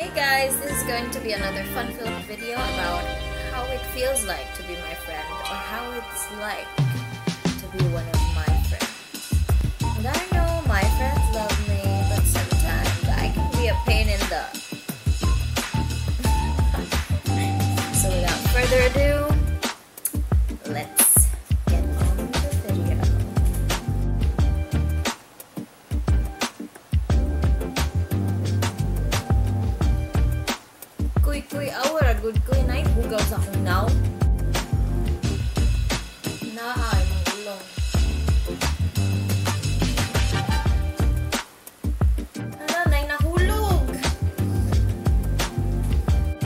Hey guys, this is going to be another fun-filled video about how it feels like to be my friend, or how it's like to be one of my friends. And I know my friends love me, but sometimes I can be a pain in the... So without further ado, let's... Kuy awara good kuy na ibugaw sa akong now. Naay mong ulong. Ano na nahulog?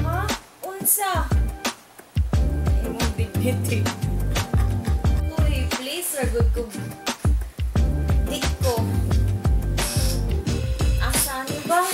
Ha? Unsa? Imong dignity. Kuy please ra good kog. Diko. Asa ni ba?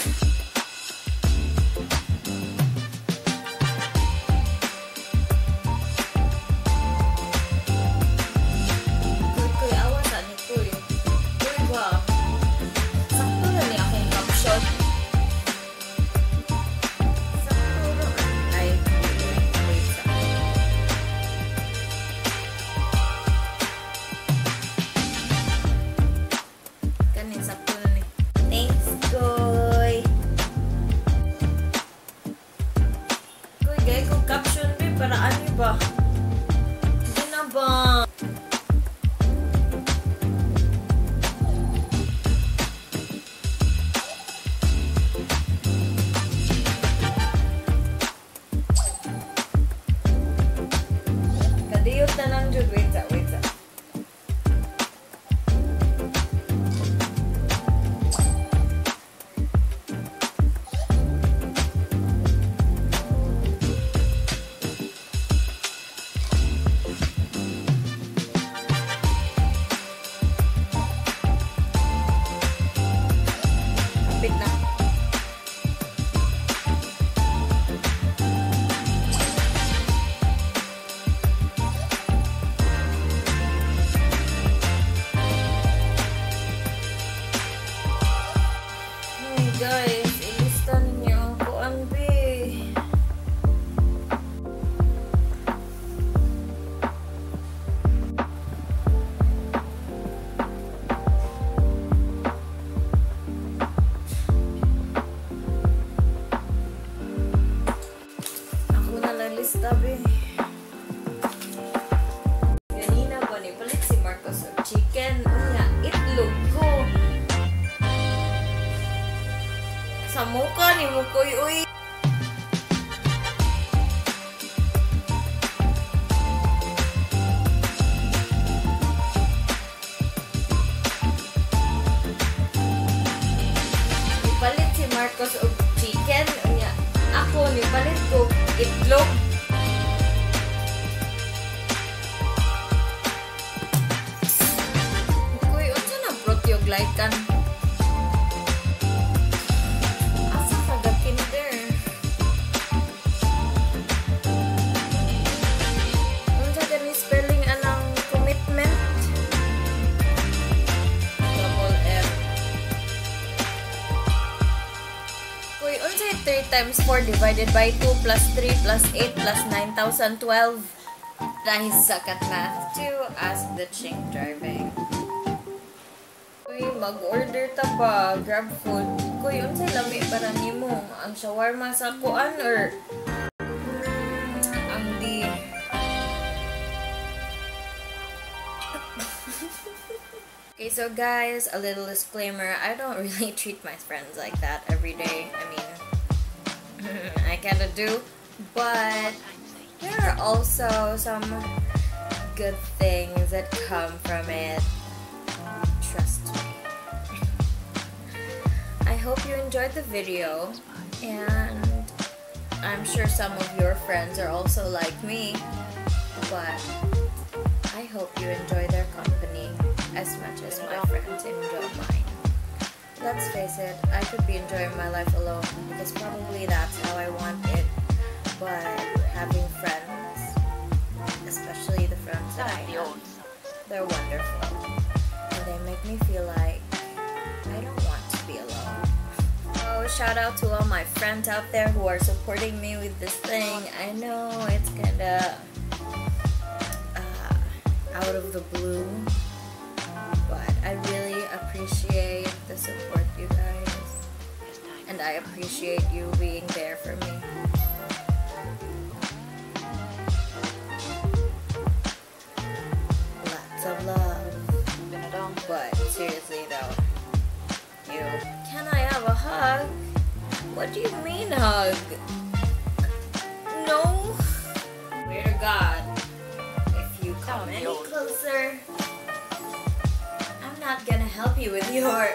Guys, ilistan niyo ang kuan be. Ako na lang lista be. Ganina ba ni palit si Marcos of chicken? Una, itlog ko. Sa muka ni Mukoy-uy. Nipalit si Marcos og chicken. Unya, ako nipalit ko itlog. Mukoy, unsa na proteoglycan? Unsay 3 times 4 divided by 2 plus 3 plus 8 plus 9,012? Dahil sakat math to ask the chink driving. Uy, mag-order ta ba? Grab food. Kuy, unsay lami para nimo? Ang shawarma sa kuan or... ang di... Okay, so guys, a little disclaimer. I don't really treat my friends like that every day. I mean... I kinda do, but there are also some good things that come from it. Trust me. I hope you enjoyed the video, and I'm sure some of your friends are also like me, but I hope you enjoy their company as much as my friends enjoy mine. Let's face it, I could be enjoying my life alone, because probably that's how I want it, but having friends, especially the friends that I have, they're wonderful, and they make me feel like I don't want to be alone. So shout out to all my friends out there who are supporting me with this thing. I know it's kinda out of the blue, but I really appreciate the support, you guys, and I appreciate you being there for me. Lots of love. But seriously though, you, can I have a hug? What do you mean hug? No. Swear to God, if you come any closer, I'm not gonna help you with your